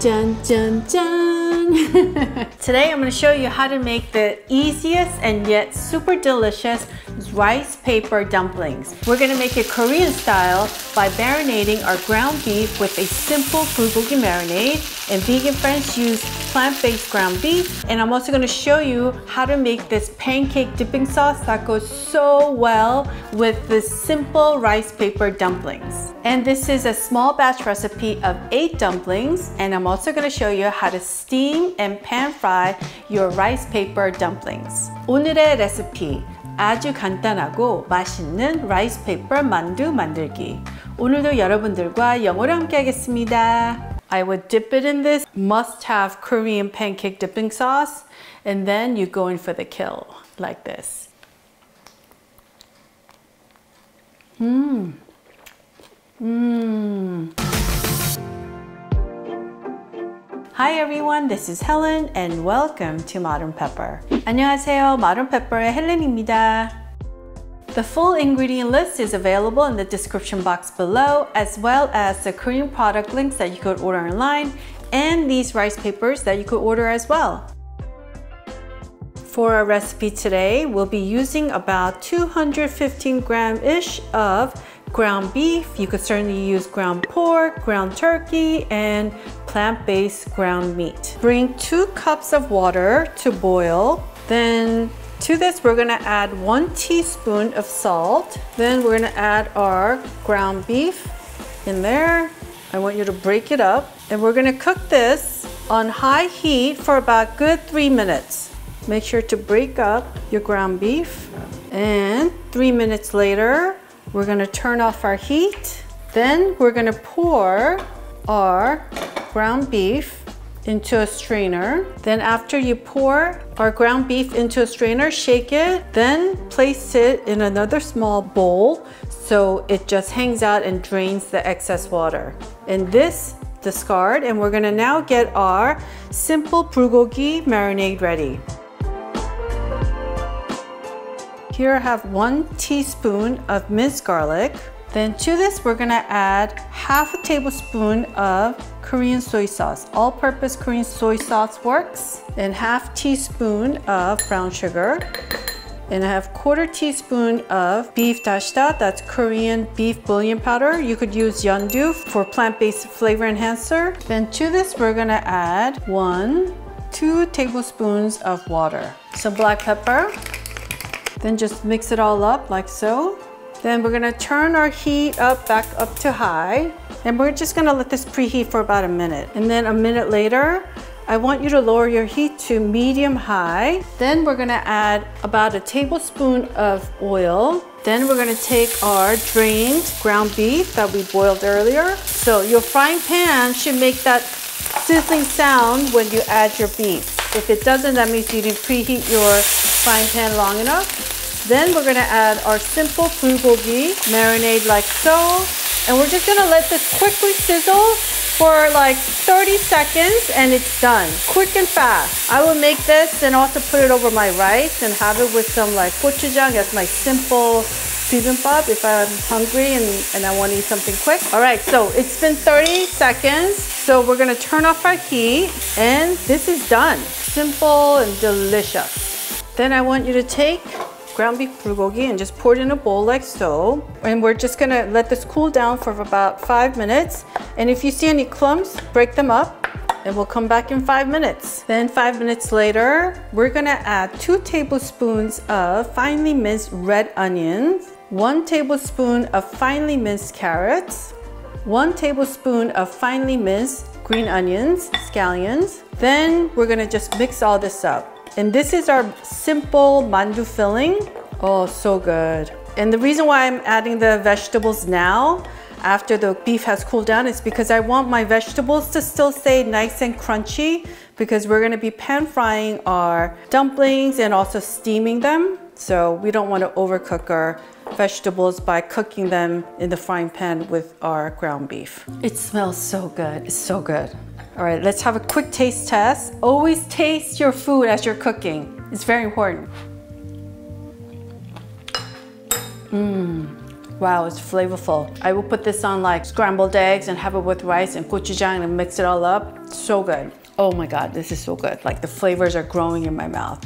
Dun, dun, dun. Today I'm going to show you how to make the easiest and yet super delicious rice paper dumplings. We're going to make it Korean style by marinating our ground beef with a simple bulgogi marinade. And vegan friends use plant-based ground beef. And I'm also going to show you how to make this pancake dipping sauce that goes so well with the simple rice paper dumplings. And this is a small batch recipe of 8 dumplings. And I'm also going to show you how to steam and pan fry your rice paper dumplings. 오늘의 레시피, 아주 간단하고 맛있는 rice paper 만두 만들기. 오늘도 여러분들과 영어로 함께 하겠습니다. I would dip it in this must-have Korean pancake dipping sauce, and then you go in for the kill like this. Mmm. Mmm. Hi everyone, this is Helen and welcome to Modern Pepper. 안녕하세요, Modern Pepper의 헬렌입니다. The full ingredient list is available in the description box below, as well as the Korean product links that you could order online and these rice papers that you could order as well. For our recipe today, we'll be using about 215 gram-ish of ground beef. You could certainly use ground pork, ground turkey, and plant-based ground meat. Bring 2 cups of water to boil. Then to this, we're gonna add 1 teaspoon of salt. Then we're gonna add our ground beef in there. I want you to break it up. And we're gonna cook this on high heat for about good 3 minutes. Make sure to break up your ground beef. And 3 minutes later, we're gonna turn off our heat. Then we're gonna pour our ground beef into a strainer. Then after you pour our ground beef into a strainer, shake it, then place it in another small bowl so it just hangs out and drains the excess water. And this discard, and we're gonna now get our simple bulgogi marinade ready. Here I have 1 teaspoon of minced garlic. Then to this, we're gonna add half a tablespoon of Korean soy sauce. All-purpose Korean soy sauce works. And half teaspoon of brown sugar. And I have 1/4 teaspoon of beef dashida, that's Korean beef bouillon powder. You could use yondu for plant-based flavor enhancer. Then to this, we're gonna add 2 tablespoons of water. Some black pepper. Then just mix it all up like so. Then we're gonna turn our heat back up to high, and we're just gonna let this preheat for about a minute. And then a minute later, I want you to lower your heat to medium-high. Then we're gonna add about a tablespoon of oil. Then we're gonna take our drained ground beef that we boiled earlier. So your frying pan should make that sizzling sound when you add your beef. If it doesn't, that means you didn't preheat your frying pan long enough. Then we're gonna add our simple bulgogi marinade like so. And we're just gonna let this quickly sizzle for like 30 seconds and it's done. Quick and fast. I will make this and also put it over my rice and have it with some like gochujang as my simple bibimbap if I'm hungry and I wanna eat something quick. All right, so it's been 30 seconds. So we're gonna turn off our heat and this is done. Simple and delicious. Then I want you to take ground beef bulgogi and just pour it in a bowl like so. And we're just gonna let this cool down for about 5 minutes. And if you see any clumps, break them up and we'll come back in 5 minutes. Then 5 minutes later, we're gonna add 2 tablespoons of finely minced red onions, 1 tablespoon of finely minced carrots, 1 tablespoon of finely minced green onions, scallions. Then we're gonna just mix all this up. And this is our simple mandu filling. Oh, so good. And the reason why I'm adding the vegetables now after the beef has cooled down is because I want my vegetables to still stay nice and crunchy because we're gonna be pan frying our dumplings and also steaming them. So we don't wanna overcook our vegetables by cooking them in the frying pan with our ground beef. It smells so good, it's so good. All right, let's have a quick taste test. Always taste your food as you're cooking. It's very important. Mmm, Wow, it's flavorful. I will put this on like scrambled eggs and have it with rice and gochujang and mix it all up. So good. Oh my God, this is so good. Like the flavors are growing in my mouth.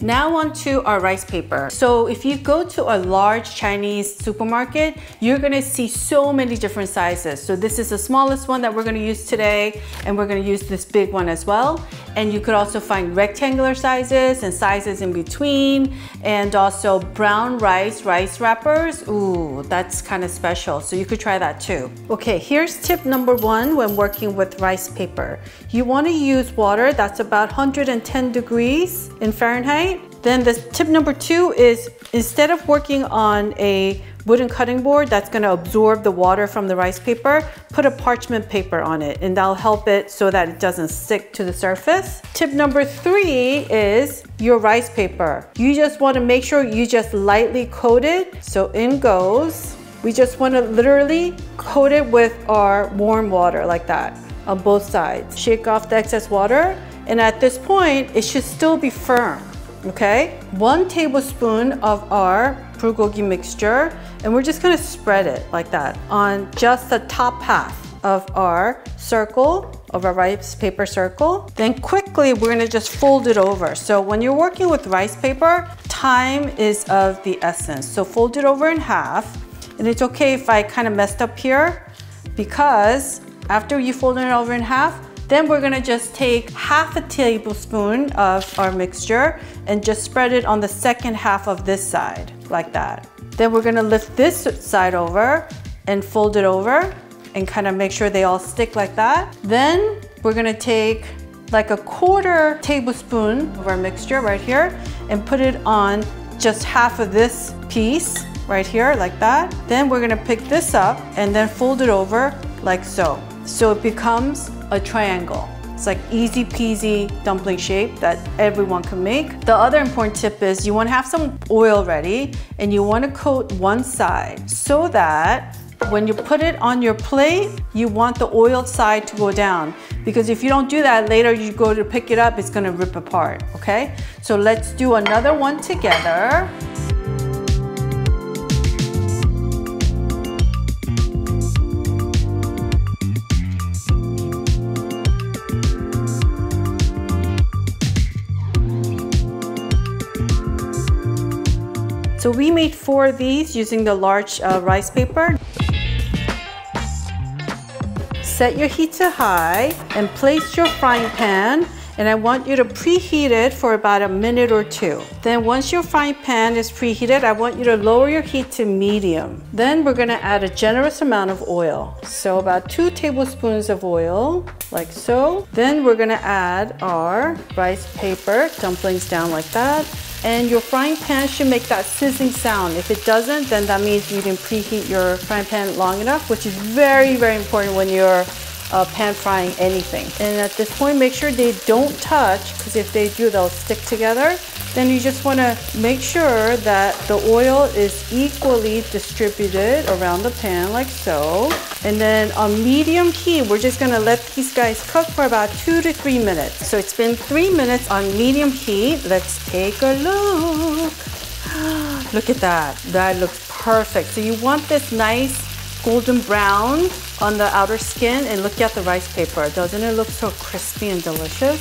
Now onto our rice paper. So if you go to a large Chinese supermarket, you're gonna see so many different sizes. So this is the smallest one that we're gonna use today, and we're gonna use this big one as well. And you could also find rectangular sizes and sizes in between, and also brown rice wrappers. Ooh, that's kind of special. So you could try that too. Okay, here's tip number one when working with rice paper. You wanna use water that's about 110 degrees in Fahrenheit. Then the tip number two is, instead of working on a wooden cutting board that's going to absorb the water from the rice paper, put a parchment paper on it, and that'll help it so that it doesn't stick to the surface. Tip number three is your rice paper. You just want to make sure you just lightly coat it. So in goes. We just want to literally coat it with our warm water like that on both sides. Shake off the excess water, and at this point it should still be firm. Okay, 1 tablespoon of our bulgogi mixture, and we're just going to spread it like that on just the top half of our circle, of our rice paper circle. Then quickly we're going to just fold it over. So when you're working with rice paper, time is of the essence. So fold it over in half, and it's okay if I kind of messed up here, because after you fold it over in half, then we're gonna just take 1/2 tablespoon of our mixture and just spread it on the second half of this side, like that. Then we're gonna lift this side over and fold it over and kind of make sure they all stick like that. Then we're gonna take like 1/4 tablespoon of our mixture right here and put it on just half of this piece right here, like that. Then we're gonna pick this up and then fold it over like so. So it becomes a triangle. It's like easy peasy dumpling shape that everyone can make. The other important tip is you want to have some oil ready, and you want to coat one side so that when you put it on your plate, you want the oiled side to go down, because if you don't do that, later you go to pick it up, it's going to rip apart. Okay, so let's do another one together. So we made 4 of these using the large rice paper. Set your heat to high and place your frying pan, and I want you to preheat it for about 1 minute or 2. Then once your frying pan is preheated, I want you to lower your heat to medium. Then we're gonna add a generous amount of oil. So about 2 tablespoons of oil, like so. Then we're gonna add our rice paper dumplings down like that. And your frying pan should make that sizzling sound. If it doesn't, then that means you didn't preheat your frying pan long enough, which is very, very important when you're pan frying anything. And at this point, make sure they don't touch, because if they do, they'll stick together. Then you just want to make sure that the oil is equally distributed around the pan, like so. And then on medium heat, we're just going to let these guys cook for about 2 to 3 minutes. So it's been 3 minutes on medium heat. Let's take a look. Look at that. That looks perfect. So you want this nice golden brown on the outer skin, and look at the rice paper. Doesn't it look so crispy and delicious?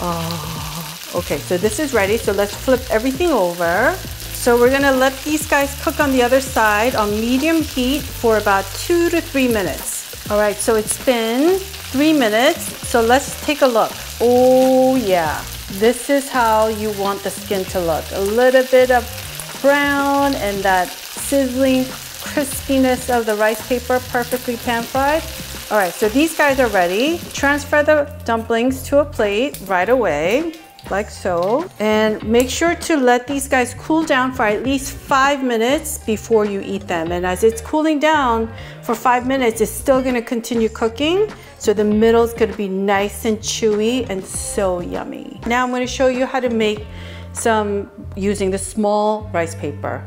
Oh. Okay, so this is ready, so let's flip everything over. So we're gonna let these guys cook on the other side on medium heat for about 2 to 3 minutes. All right, so it's been 3 minutes, so let's take a look. Oh yeah, this is how you want the skin to look. A little bit of brown and that sizzling crispiness of the rice paper, perfectly pan fried. All right, so these guys are ready. Transfer the dumplings to a plate right away, like so, and make sure to let these guys cool down for at least 5 minutes before you eat them. And as it's cooling down for 5 minutes, it's still gonna continue cooking, so the middle's gonna be nice and chewy and so yummy. Now I'm gonna show you how to make some using the small rice paper.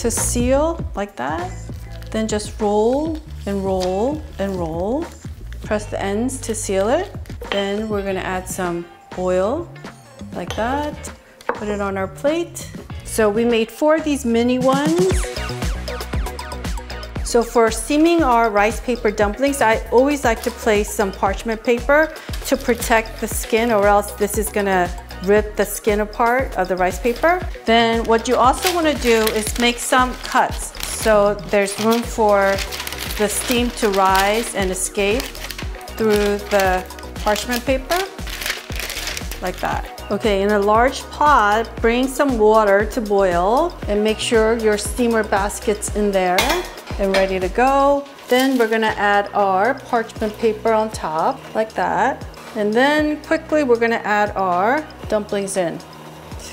to seal like that. Then just roll and roll and roll. Press the ends to seal it. Then we're gonna add some oil like that. Put it on our plate. So we made 4 of these mini ones. So for steaming our rice paper dumplings, I always like to place some parchment paper to protect the skin, or else this is gonna rip the skin apart of the rice paper. Then what you also wanna do is make some cuts, so there's room for the steam to rise and escape through the parchment paper, like that. Okay, in a large pot, bring some water to boil and make sure your steamer basket's in there and ready to go. Then we're gonna add our parchment paper on top, like that. And then quickly we're gonna add our dumplings in.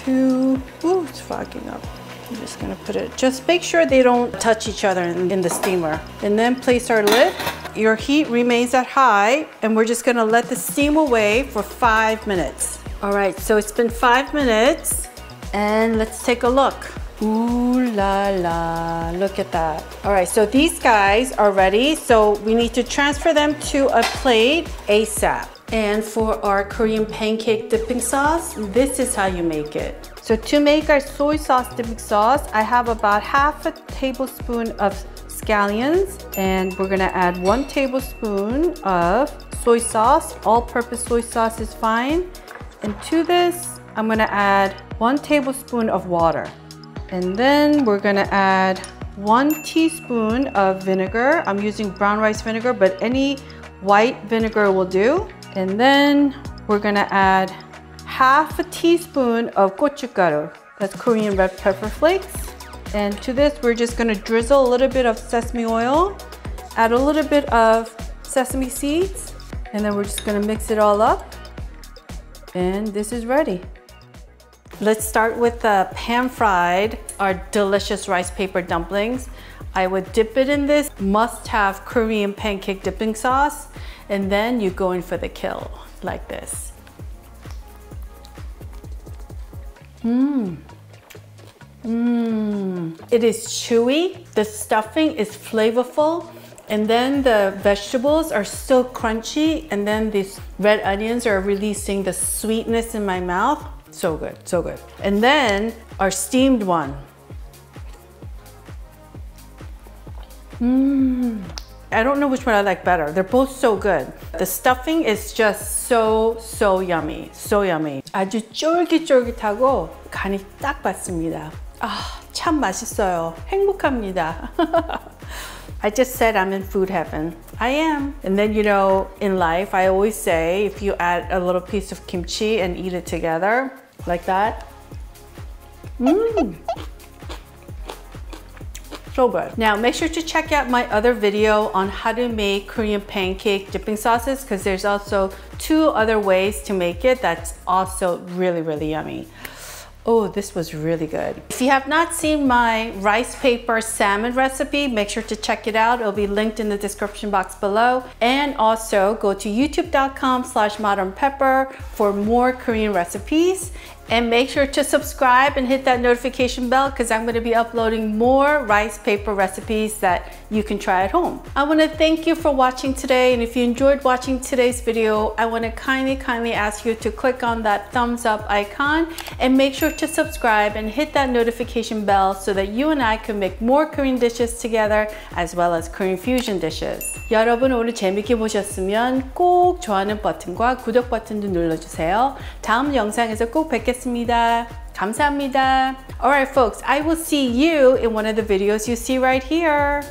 Ooh, it's fogging up. I'm just gonna put it, just make sure they don't touch each other in the steamer. And then place our lid. Your heat remains at high, and we're just gonna let the steam away for 5 minutes. All right, so it's been 5 minutes, and let's take a look. Ooh la la, look at that. All right, so these guys are ready, so we need to transfer them to a plate ASAP. And for our Korean pancake dipping sauce, this is how you make it. So to make our soy sauce dipping sauce, I have about half a tablespoon of scallions, and we're gonna add 1 tablespoon of soy sauce. All-purpose soy sauce is fine. And to this, I'm gonna add 1 tablespoon of water. And then we're gonna add 1 teaspoon of vinegar. I'm using brown rice vinegar, but any white vinegar will do. And then we're gonna add half a teaspoon of gochugaru. That's Korean red pepper flakes. And to this, we're just gonna drizzle a little bit of sesame oil, add a little bit of sesame seeds, and then we're just gonna mix it all up. And this is ready. Let's start with the pan-fried, our delicious rice paper dumplings. I would dip it in this must-have Korean pancake dipping sauce, and then you go in for the kill, like this. Mmm. Mmm. It is chewy, the stuffing is flavorful, and then the vegetables are still crunchy, and then these red onions are releasing the sweetness in my mouth. So good, so good. And then our steamed one. Mmm. I don't know which one I like better. They're both so good. The stuffing is just so, so yummy. So yummy. 아주 쫄깃쫄깃하고 간이 딱 맞습니다. 아, 참 맛있어요. 행복합니다. I just said I'm in food heaven. I am. And then, you know, in life, I always say if you add a little piece of kimchi and eat it together, like that. Mmm. So good. Now, make sure to check out my other video on how to make Korean pancake dipping sauces, because there's also 2 other ways to make it that's also really, really yummy. Oh, this was really good. If you have not seen my rice paper salmon recipe, make sure to check it out. It'll be linked in the description box below. And also go to youtube.com/modernpepper for more Korean recipes. And make sure to subscribe and hit that notification bell, because I'm gonna be uploading more rice paper recipes that you can try at home. I wanna thank you for watching today, and if you enjoyed watching today's video, I wanna kindly ask you to click on that thumbs up icon and make sure to subscribe and hit that notification bell so that you and I can make more Korean dishes together, as well as Korean fusion dishes. 여러분 오늘 재밌게 보셨으면 꼭 좋아하는 버튼과 구독 버튼도 눌러주세요. 다음 영상에서 꼭 뵙겠습니다. 감사합니다. All right, folks, I will see you in one of the videos you see right here.